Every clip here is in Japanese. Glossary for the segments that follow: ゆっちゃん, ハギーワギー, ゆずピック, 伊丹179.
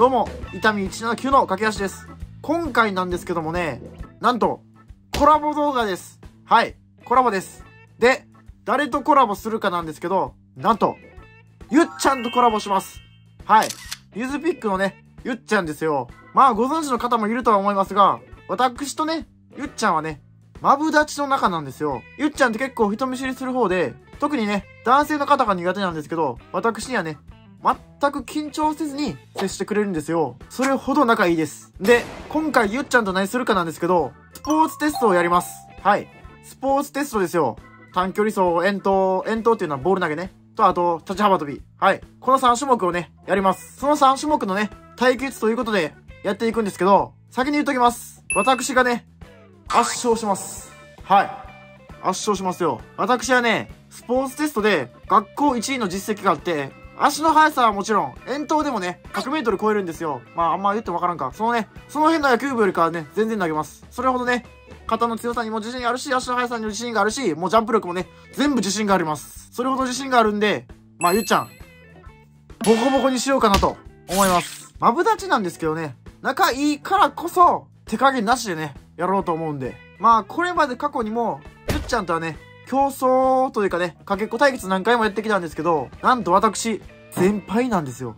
どうも、伊丹179の駆け足です。今回なんですけどもね、なんと、コラボ動画です。はい、コラボです。で、誰とコラボするかなんですけど、なんと、ゆっちゃんとコラボします。はい、ゆずピックのね、ゆっちゃんですよ。まあ、ご存知の方もいるとは思いますが、私とね、ゆっちゃんはね、マブダチの仲なんですよ。ゆっちゃんって結構人見知りする方で、特にね、男性の方が苦手なんですけど、私にはね、全く緊張せずに接してくれるんですよ。それほど仲いいです。で、今回ゆっちゃんと何するかなんですけど、スポーツテストをやります。はい。スポーツテストですよ。短距離走、遠投っていうのはボール投げね。と、あと、立ち幅跳び。はい。この3種目をね、やります。その3種目のね、対決ということで、やっていくんですけど、先に言っときます。私がね、圧勝します。はい。圧勝しますよ。私はね、スポーツテストで学校1位の実績があって、足の速さはもちろん、遠投でもね、100メートル超えるんですよ。まあ、あんま言ってもわからんか。その辺の野球部よりかはね、全然投げます。それほどね、肩の強さにも自信があるし、足の速さにも自信があるし、もうジャンプ力もね、全部自信があります。それほど自信があるんで、まあ、ゆっちゃん、ボコボコにしようかなと思います。マブダチなんですけどね、仲いいからこそ、手加減なしでね、やろうと思うんで。まあ、これまで過去にも、ゆっちゃんとはね、競争というかね、かけっこ対決何回もやってきたんですけど、なんと私、全敗なんですよ。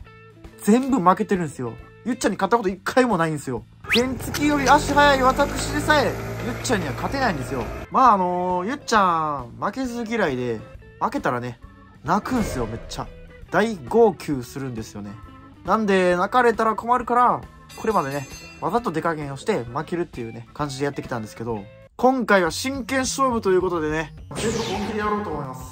全部負けてるんですよ。ゆっちゃんに勝ったこと一回もないんですよ。原付きより足早い私でさえ、ゆっちゃんには勝てないんですよ。まあゆっちゃん、負けず嫌いで、負けたらね、泣くんすよ、めっちゃ。大号泣するんですよね。なんで、泣かれたら困るから、これまでね、わざと出加減をして負けるっていうね、感じでやってきたんですけど、今回は真剣勝負ということでね、全部本気でやろうと思います。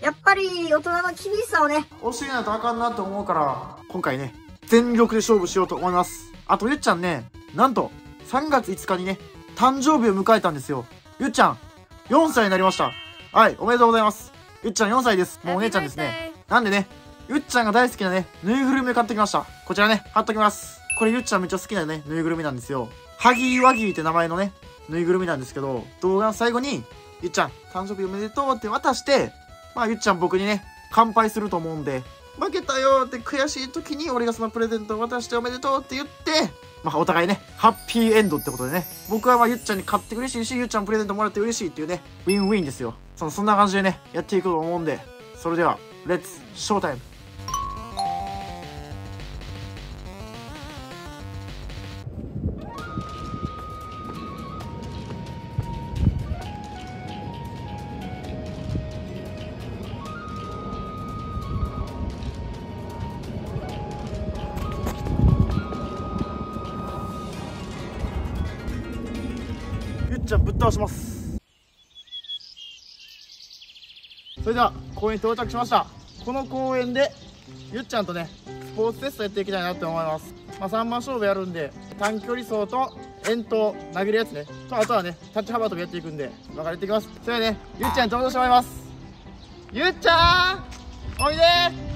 やっぱり大人の厳しさをね、教えないとあかんなと思うから、今回ね、全力で勝負しようと思います。あとゆっちゃんね、なんと3月5日にね、誕生日を迎えたんですよ。ゆっちゃん、4歳になりました。はい、おめでとうございます。ゆっちゃん4歳です。もうお姉ちゃんですね。なんでね、ゆっちゃんが大好きなね、ぬいぐるみを買ってきました。こちらね、貼っときます。これゆっちゃんめっちゃ好きなね、ぬいぐるみなんですよ。ハギーワギーって名前のね、ぬいぐるみなんですけど、動画の最後に、ゆっちゃん、誕生日おめでとうって渡して、まあ、ゆっちゃん僕にね、乾杯すると思うんで、負けたよって悔しい時に、俺がそのプレゼントを渡しておめでとうって言って、まあ、お互いね、ハッピーエンドってことでね、僕はまあ、ゆっちゃんに買って嬉しいし、ゆっちゃんプレゼントもらって嬉しいっていうね、ウィンウィンですよ。そんな感じでね、やっていくと思うんで、それでは、レッツ、ショータイム。じゃあぶっ倒します。それでは公園に到着しました。この公園でゆっちゃんとねスポーツテストやっていきたいなって思います。まあ、3番勝負やるんで短距離走と遠投投げるやつねとあとはね立ち幅跳びやっていくんで分かれていきます。それではねゆっちゃんに登場してもらいます。ゆっちゃーんおいでー。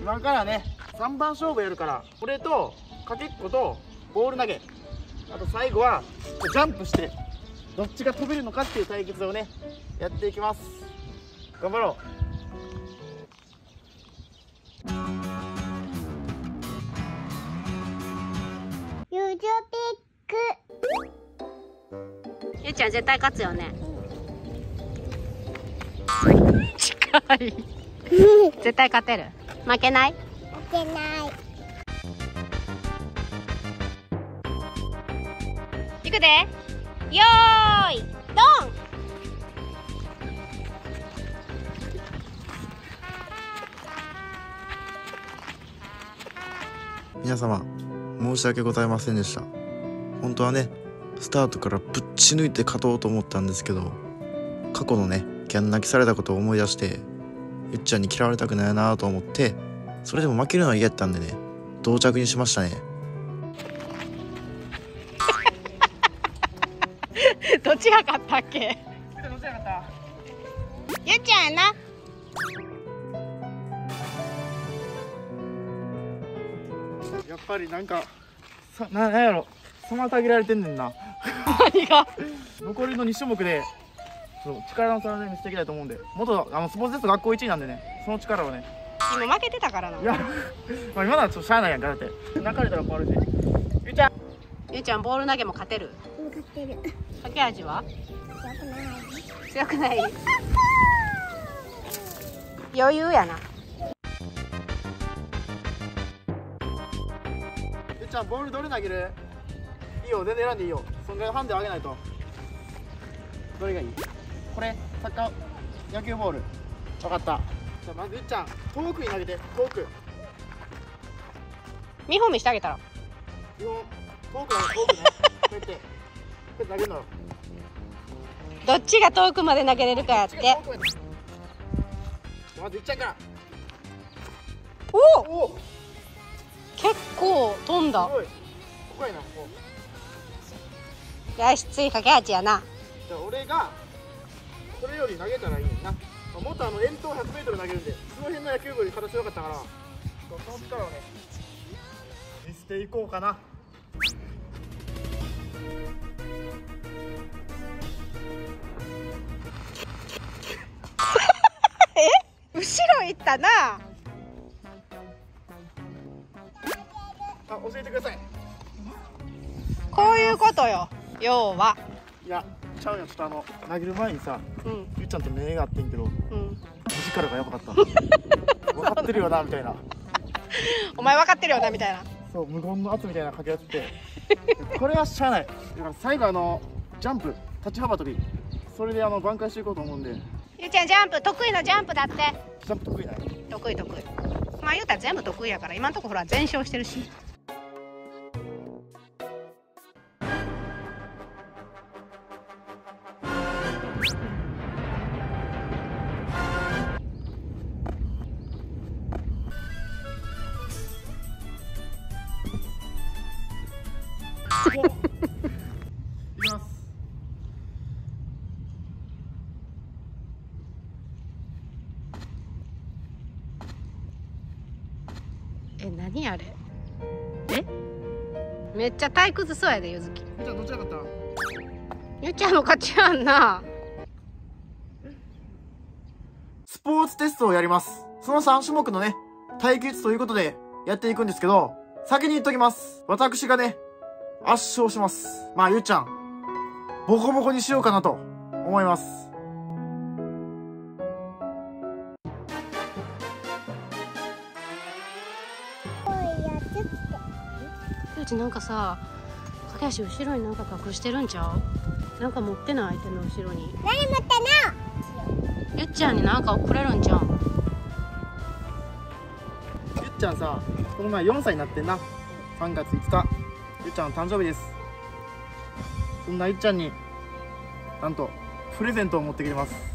今からね3番勝負やるからこれとかけっことボール投げあと最後はジャンプしてどっちが飛べるのかっていう対決をねやっていきます。頑張ろう。ゆずピックゆうちゃん絶対勝つよね。近い絶対勝てる。負けない？負けない。いくで。よーい、ドン。皆様、申し訳ございませんでした。本当はね、スタートからぶっち抜いて勝とうと思ったんですけど、過去のね、ギャン泣きされたことを思い出して。ゆっちゃんに嫌われたくないなと思ってそれでも負けるのは嫌だったんでね同着にしましたね。どっちが勝ったっけ。ゆっちゃんな。やっぱりなんかなんやろ、つま下げられてんねんな。何が残りの2種目で力の差をね見せていきたいと思うんで、元スポーツテスト学校1位なんでね、その力をね。今負けてたからな。いや、まあ今のはちょっとしゃあないやんか、だって泣かれたら変わるし。ゆうちゃん、ゆうちゃんボール投げも勝てる？勝てる。竹味は？強くない。強くない。余裕やな。ゆうちゃんボールどれ投げる？いいよ、全然選んでいいよ。そんぐらいハンデあげないと。どれがいい？これ、サッカー、野球ボール。わかった。じゃあまずゆっちゃん、遠くに投げて、遠く。見本見してあげたら。見本、遠く投げ、遠くね。こうやって、こうやって投げるの。どっちが遠くまで投げれるかやって。まずゆっちゃんから。おお。結構飛んだ。すごい。怖いな、ここ。よし、次かけはちやな。じゃあ俺がこれより投げたらいいな。もっと遠投 100m 投げるんで、その辺の野球部で形良かったから、その力をね見せていこうかな。え、後ろ行ったな。あ、教えてください。こういうことよ、要は。いや、ちゃうよ、ちょっと投げる前にさ、ゆっちゃんと目が合ってんけど、力がやばかった。分かってるよなみたいな。お前分かってるよなみたいな。そう、無言の圧みたいなかけ合ってて、これはしゃあない。だから最後ジャンプ、立ち幅跳び、それで挽回していこうと思うんで。ゆっちゃんジャンプ得意のジャンプだって。ジャンプ得意だよ。得意得意。まあゆうた全部得意やから、今のところほら全勝してるし。いきます。え、何あれ。え、めっちゃ体屈そうやで、ゆずき。ゆうちゃんどちらかった。ゆうちゃんの勝ちやんな。スポーツテストをやります。その3種目のね、対決ということでやっていくんですけど、先に言っときます。私がね、圧勝します。まあ、ゆうちゃん、ボコボコにしようかなと思います。ゆうちなんかさ、かけはし後ろになんか隠してるんちゃう？なんか持ってない？相手の後ろに。何持ったの？ゆっちゃんになんかくれるんちゃう？ゆっちゃんさ、この前4歳になってんな。3月5日。ゆっちゃんの誕生日です。そんなゆっちゃんになんとプレゼントを持ってきてます。